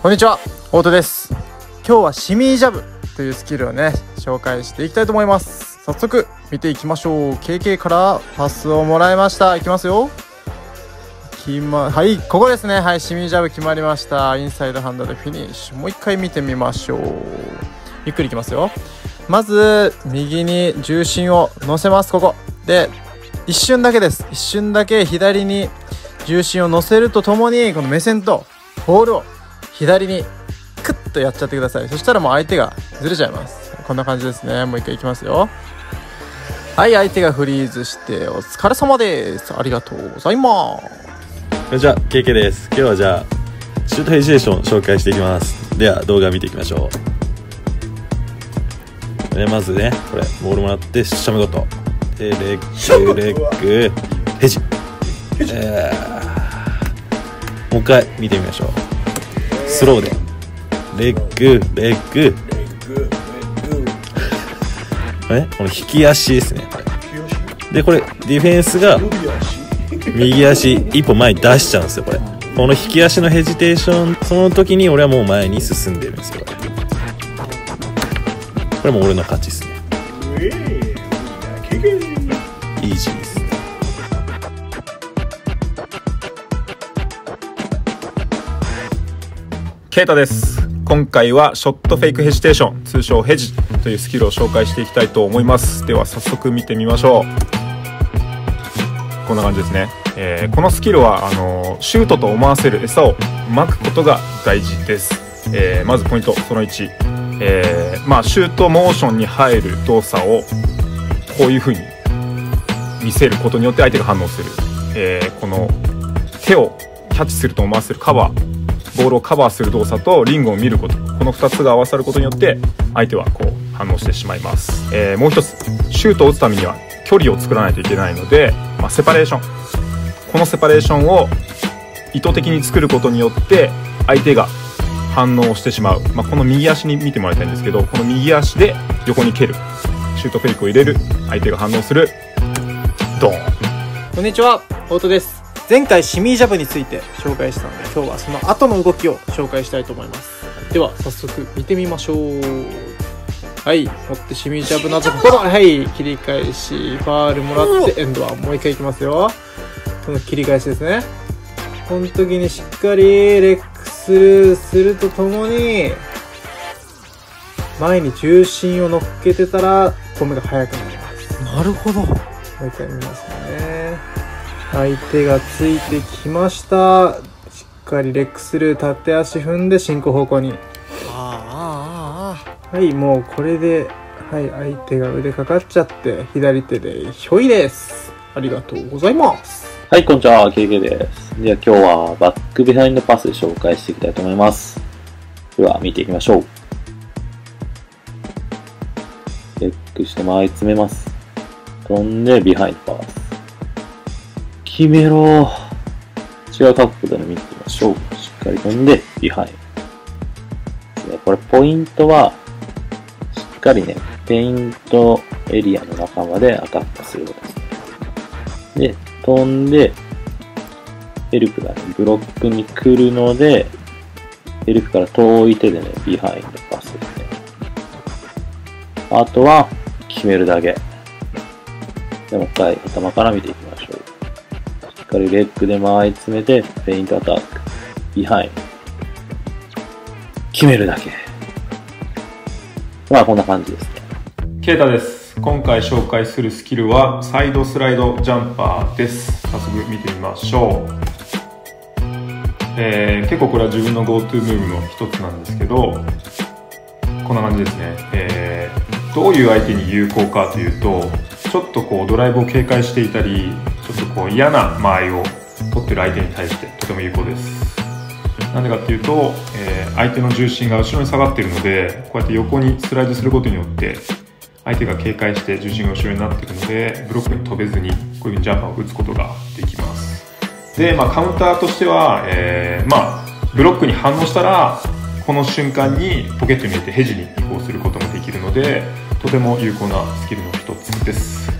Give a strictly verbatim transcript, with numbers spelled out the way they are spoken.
こんにちは、オートです。今日はシミージャブというスキルをね紹介していきたいと思います。早速見ていきましょう。 ケーケー からパスをもらいました。いきますよ。きまはい、ここですね。はい、シミージャブ決まりました。インサイドハンドでフィニッシュ。もう一回見てみましょう。ゆっくりいきますよ。まず右に重心を乗せます。ここで一瞬だけです。一瞬だけ左に重心を乗せるとともに、この目線とボールを左にクッとやっちゃってください。そしたらもう相手がずれちゃいます。こんな感じですね。もう一回いきますよ。はい、相手がフリーズして、お疲れ様です。ありがとうございます。こんにちは、ケーケー です。今日はじゃあシュートヘジテーション紹介していきます。では動画見ていきましょう。でまずね、これボールもらってシャムゴットでレッグレッグヘジ、えー、もう一回見てみましょう。スローでレッグレッグえこの引き足ですね。でこれディフェンスが右足一歩前に出しちゃうんですよ。これこの引き足のヘジテーション、その時に俺はもう前に進んでるんですよ。これもう俺の勝ちですね。イージーですね。ケイタです。今回はショットフェイクヘジテーション、通称ヘジというスキルを紹介していきたいと思います。では早速見てみましょう。こんな感じですね、えー、このスキルはあのシュートと思わせる餌をうまくことが大事です、えー、まずポイントそのいち、えーまあ、シュートモーションに入る動作をこういう風に見せることによって相手が反応する、えー、この手をキャッチすると思わせるカバー、ボールをカバーする動作とリングを見ること、このふたつが合わさることによって相手はこう反応してしまいます、えー、もう一つシュートを打つためには距離を作らないといけないので、まあ、セパレーション、このセパレーションを意図的に作ることによって相手が反応してしまう、まあ、この右足に見てもらいたいんですけど、この右足で横に蹴る、シュートフェイクを入れる、相手が反応する、ドーン。こんにちは、オートです。前回シミージャブについて紹介したので、今日はその後の動きを紹介したいと思います。では早速見てみましょう。はい、持ってシミージャブなどここの、はい、切り返し、ファールもらってエンドワン、もう一回いきますよ。この切り返しですね。この時にしっかりレッグスルーするとともに前に重心を乗っけてたら止めが速くなります。なるほど。もう一回見ますね。相手がついてきました。しっかりレックスルー、縦足踏んで進行方向に、ああああ、はい、もうこれで、はい、相手が腕かかっちゃって左手でひょいです。ありがとうございます。はい、こんにちは、ケーケー です。では今日はバックビハインドパスで紹介していきたいと思います。では見ていきましょう。レックして前詰めます。飛んでビハインドパス決めろ。違う角度で見てみましょう。しっかり飛んでビハインド。これポイントはしっかりねペイントエリアの中までアタックすることです。で飛んでヘルプがねブロックに来るので、ヘルプから遠い手でねビハインドパスですね。あとは決めるだけで、もう一回頭から見ていきましょう。しっかりレッグで回り詰めてフェイントアタック、ビハインド、決めるだけ。まあこんな感じですね。ケイタです。今回紹介するスキルはサイドスライドジャンパーです。早速見てみましょう、えー、結構これは自分の GoTo ムーブの一つなんですけど、こんな感じですね、えー、どういう相手に有効かというと、ちょっとこうドライブを警戒していたり、ちょっとこう嫌な間合いを取ってる相手に対してとても有効です。なんでかっていうと、えー、相手の重心が後ろに下がっているので、こうやって横にスライドすることによって相手が警戒して重心が後ろになっているので、ブロックに飛べずにこういう風にジャンパーを打つことができます。で、まあ、カウンターとしては、えーまあ、ブロックに反応したらこの瞬間にポケットに入れてヘジに移行することもできるので、とても有効なスキルの一つです。